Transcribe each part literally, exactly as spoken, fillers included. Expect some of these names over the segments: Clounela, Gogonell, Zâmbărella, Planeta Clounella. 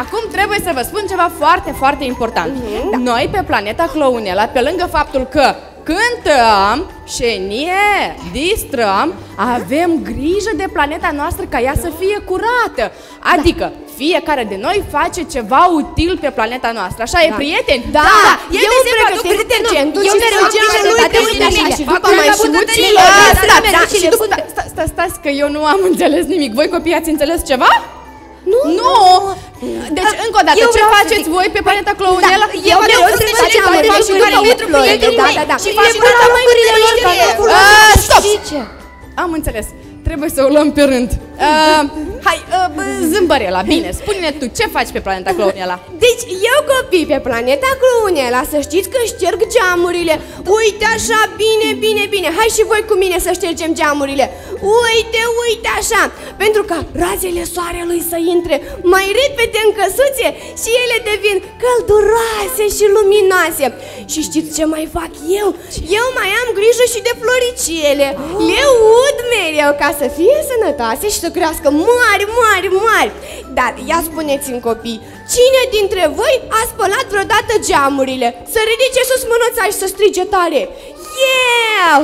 Acum trebuie să vă spun ceva foarte, foarte important. Mm-hmm. Noi pe planeta Clounela, pe lângă faptul că cântăm și ne distrăm, avem grijă de planeta noastră ca ea să fie curată. Adică fiecare de noi face ceva util pe planeta noastră. Așa da. E, prieteni? Da! Da. Eu îmi pregătesc detergentul și îmi grijă lui primele. Și după mai și uțile. Stați că eu nu am înțeles nimic. Voi copii ați înțeles ceva? Nu! Nu! Deci, încă o dată, ce faceți voi pe planeta Clounela? Eu vreau să facem amărele și care pentru prietenii mei și faci toată măicurile lor ca copulul. Stop! Am înțeles. Trebuie să o luăm pe rând. Hai, Zâmbărella, bine, spune-ne tu ce faci pe planeta Clounela? Deci, eu copii pe planeta Clounela, să știți că șterg geamurile. Uite așa, bine, bine, bine. Hai și voi cu mine să ștergem geamurile. Uite, uite așa, pentru ca razele soarelui să intre mai repede în căsuțe și ele devin călduroase și luminoase. Și știți ce mai fac eu? Eu mai am grijă și de floricele. Le ud mereu ca să fie sănătoase și să crească mari, mari, mari. Dar ia spuneți-mi copii, cine dintre voi a spălat vreodată geamurile? Să ridice sus mânuța și să strige tare. Eu!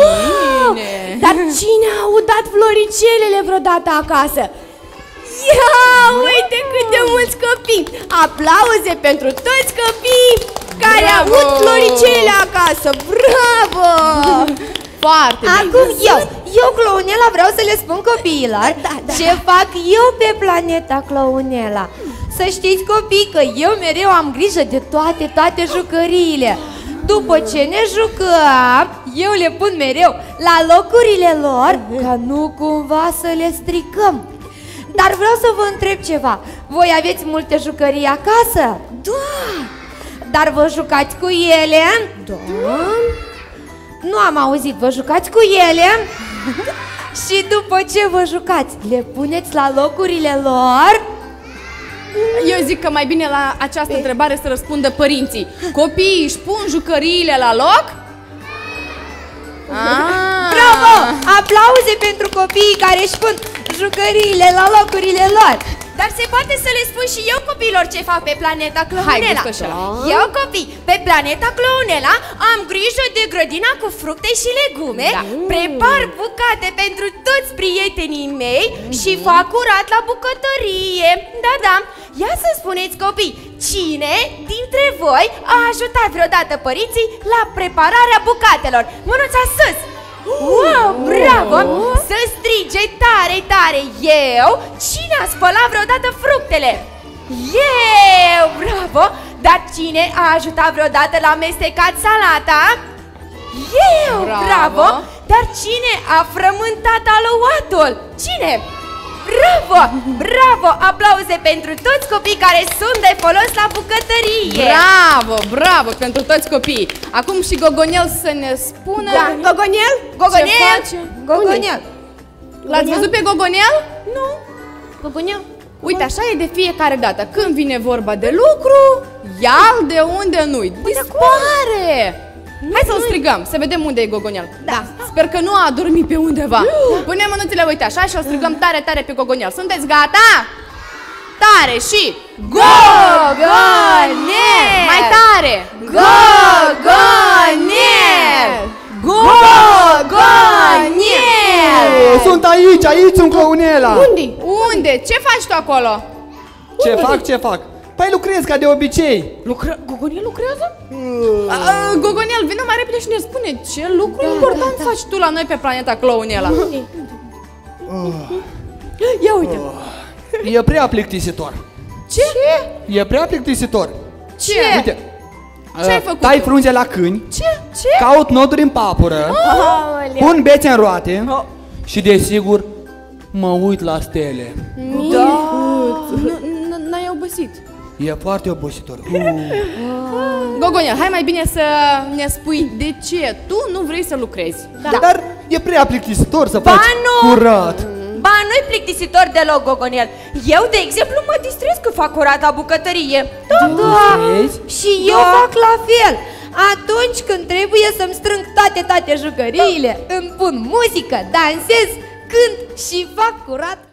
Wow! Dar cine a udat floricelele vreodată acasă? Ia, uite cât de mulți copii! Aplauze pentru toți copiii care au avut floricelele acasă! Bravo! Foarte bine! Acum eu, eu Clounela vreau să le spun copiilor da, da. ce fac eu pe planeta Clounela. Să știți copii că eu mereu am grijă de toate, toate jucăriile. După ce ne jucăm, eu le pun mereu la locurile lor, ca nu cumva să le stricăm. Dar vreau să vă întreb ceva. Voi aveți multe jucării acasă? Da! Dar vă jucați cu ele? Da! Nu am auzit, vă jucați cu ele? Și după ce vă jucați, le puneți la locurile lor? Eu zic că mai bine la această întrebare să răspundă părinții. Copiii își pun jucăriile la loc? Aaaa. Bravo! Aplauze pentru copiii care își pun jucăriile la locurile lor. Dar se poate să le spun și eu copiilor ce fac pe planeta Clounela. Eu copii, pe planeta Clounela am grijă de grădina cu fructe și legume, da. Prepar bucate pentru toți prietenii mei mm-hmm. și fac curat la bucătărie. Da, da, ia să spuneți copii, cine dintre voi a ajutat vreodată părinții la prepararea bucatelor? Mânuța sus! Wow, bravo! Să strige tare, tare eu! Cine a spălat vreodată fructele? Eu, bravo! Dar cine a ajutat vreodată la amestecat salata? Eu, bravo! bravo. Dar cine a frământat alouatul? Cine? Bravo! Bravo! Aplauze pentru toți copiii care sunt de folos la bucătărie! Bravo! Bravo! Pentru toți copiii! Acum și Gogonell să ne spună... Da. Gogonell? Gogonell? Ce face? Gogonell! L-ați văzut pe Gogonell? Nu! Gogonell? Uite, așa e de fiecare dată. Când vine vorba de lucru, ia-l de unde nu-i. Dispare! Hai să-l strigăm, să vedem unde e Gogonell. Da. Sper că nu a adormit pe undeva. Punem mânuțile, uite așa, și o strigăm tare, tare pe Gogonell. Sunteți gata? Tare și... Gogonell! Mai tare! Gogonell! Gogonell! Sunt aici, aici sunt Clounela. Unde? Unde? Ce faci tu acolo? Ce fac, ce fac? Păi lucrez ca de obicei. Lucre... Gogonell lucrează? Mm. Gogonell, vină mai repede și ne spune ce lucru da, important da, da. faci tu la noi pe planeta Clounela. Uh. Ia uite. Uh. E prea plictisitor. Ce? ce? E prea plictisitor. Ce? Uite. Ce ai făcut? Tai frunze la câini. Ce? Ce? Caut noduri în papură. Oh. Pun bețe în roate. Oh. Și desigur mă uit la stele. Da. N-ai obosit. E foarte obositor. Gogonell, hai mai bine să ne spui de ce tu nu vrei să lucrezi. Da. Dar e prea plictisitor să faci curat. Ba, nu-i plictisitor deloc, Gogonell. Eu, de exemplu, mă distrez că fac curat la bucătărie. Da, da. Și eu fac la fel. Atunci când trebuie să-mi strâng toate, toate jucăriile, îmi pun muzică, dansez, cânt și fac curat